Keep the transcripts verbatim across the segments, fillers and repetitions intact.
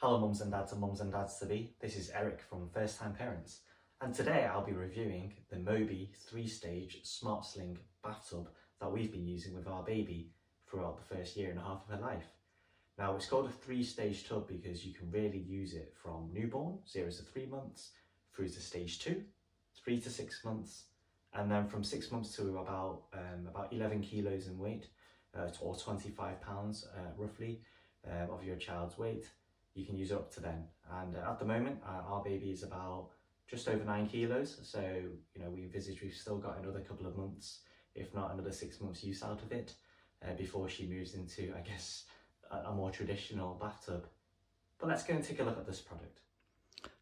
Hello mums and dads and mums and dads to be, this is Eric from First Time Parents, and today I'll be reviewing the Moby Three Stage Smart Sling Bathtub that we've been using with our baby throughout the first year and a half of her life. Now it's called a three stage tub because you can really use it from newborn, zero to three months, through to stage two, three to six months, and then from six months to about, um, about eleven kilos in weight, uh, or twenty-five pounds uh, roughly um, of your child's weight. You can use it up to then, and uh, at the moment uh, our baby is about just over nine kilos, so you know we envisage we've still got another couple of months, if not another six months use out of it uh, before she moves into, I guess, a, a more traditional bathtub. But let's go and take a look at this product.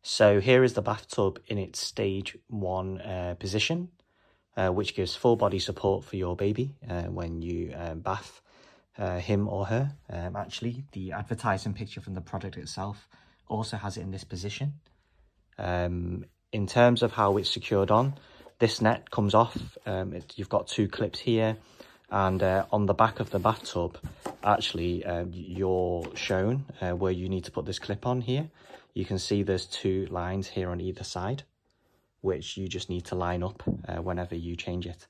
So here is the bathtub in its stage one uh, position, uh, which gives full body support for your baby uh, when you um, bath Uh, him or her. Um, actually, the advertising picture from the product itself also has it in this position. Um, in terms of how it's secured on, this net comes off. Um, it, you've got two clips here, and uh, on the back of the bathtub, actually, um, you're shown uh, where you need to put this clip on here. You can see there's two lines here on either side, which you just need to line up uh, whenever you change it.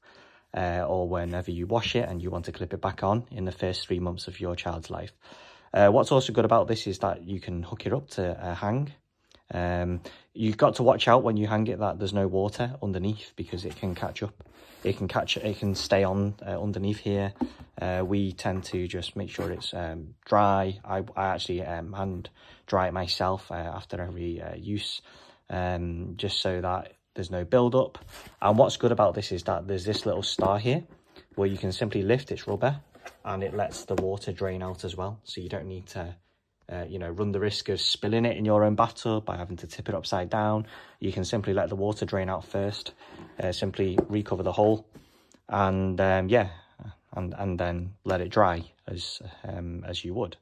Uh, or whenever you wash it and you want to clip it back on in the first three months of your child's life. Uh, what's also good about this is that you can hook it up to uh, hang. Um, you've got to watch out when you hang it that there's no water underneath, because it can catch up. It can catch. It can stay on uh, underneath here. Uh, we tend to just make sure it's um, dry. I, I actually um, hand dry it myself uh, after every uh, use, um, just so that there's no build-up. And what's good about this is that there's this little star here where you can simply lift its rubber and it lets the water drain out as well. So you don't need to, uh, you know, run the risk of spilling it in your own bathtub by having to tip it upside down. You can simply let the water drain out first, uh, simply recover the hole, and um, yeah, and, and then let it dry as, um, as you would.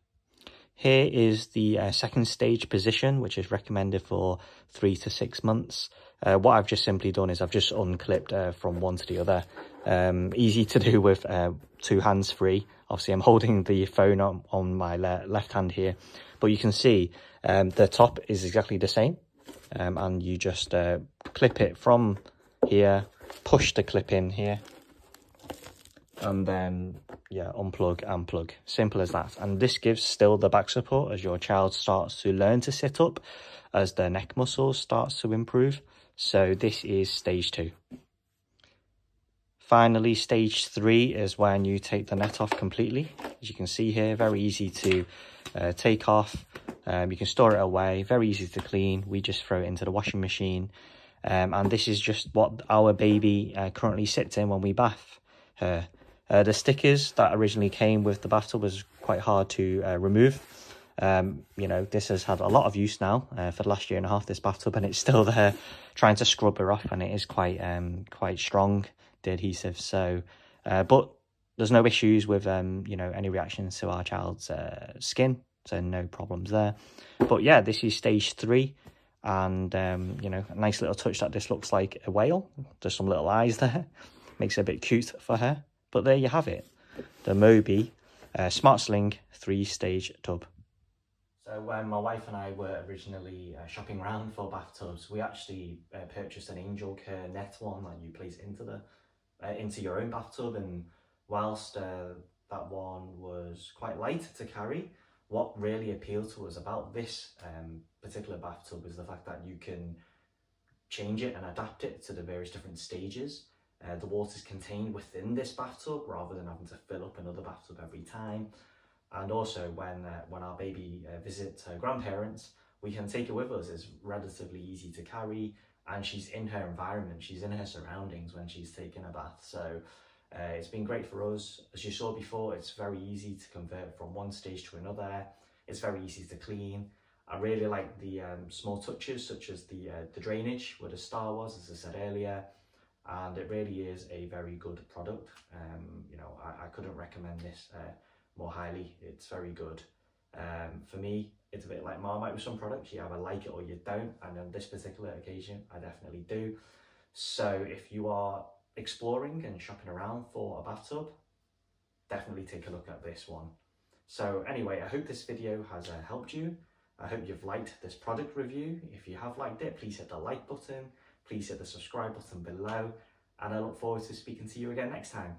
Here is the uh, second stage position, which is recommended for three to six months. Uh, what I've just simply done is I've just unclipped uh, from one to the other. Um, easy to do with uh, two hands free. Obviously, I'm holding the phone on, on my le left hand here. But you can see um, the top is exactly the same. Um, and you just uh, clip it from here, push the clip in here, and then yeah, unplug and plug. Simple as that. And this gives still the back support as your child starts to learn to sit up, as their neck muscles starts to improve. So this is stage two. Finally, stage three is when you take the net off completely. As you can see here, very easy to uh, take off. Um, you can store it away, very easy to clean. We just throw it into the washing machine. Um, and this is just what our baby uh, currently sits in when we bath her. Uh, the stickers that originally came with the bathtub was quite hard to uh, remove. Um, you know, this has had a lot of use now uh, for the last year and a half, this bathtub, and it's still there. Trying to scrub her off, and it is quite um, quite strong, the adhesive. So, uh, but there's no issues with, um, you know, any reactions to our child's uh, skin. So no problems there. But yeah, this is stage three. And, um, you know, a nice little touch that this looks like a whale. There's some little eyes there. Makes it a bit cute for her. But there you have it, the Moby uh, Smart Sling three-stage tub. So when my wife and I were originally uh, shopping around for bathtubs, we actually uh, purchased an Angel Care net one that you place into the uh, into your own bathtub. And whilst uh, that one was quite light to carry, what really appealed to us about this um, particular bathtub is the fact that you can change it and adapt it to the various different stages. Uh, the water is contained within this bathtub rather than having to fill up another bathtub every time. And also when uh, when our baby uh, visits her grandparents, we can take her with us. It's relatively easy to carry, and she's in her environment, she's in her surroundings when she's taking a bath. So uh, it's been great for us. As you saw before, it's very easy to convert from one stage to another. It's very easy to clean. I really like the um, small touches, such as the, uh, the drainage where the star was, as I said earlier. And it really is a very good product. Um, you know, I, I couldn't recommend this uh, more highly. It's very good. Um, for me, it's a bit like Marmite with some products. You either like it or you don't. And on this particular occasion, I definitely do. So if you are exploring and shopping around for a bathtub, definitely take a look at this one. So anyway, I hope this video has uh, helped you. I hope you've liked this product review. If you have liked it, please hit the like button, please hit the subscribe button below, and I look forward to speaking to you again next time.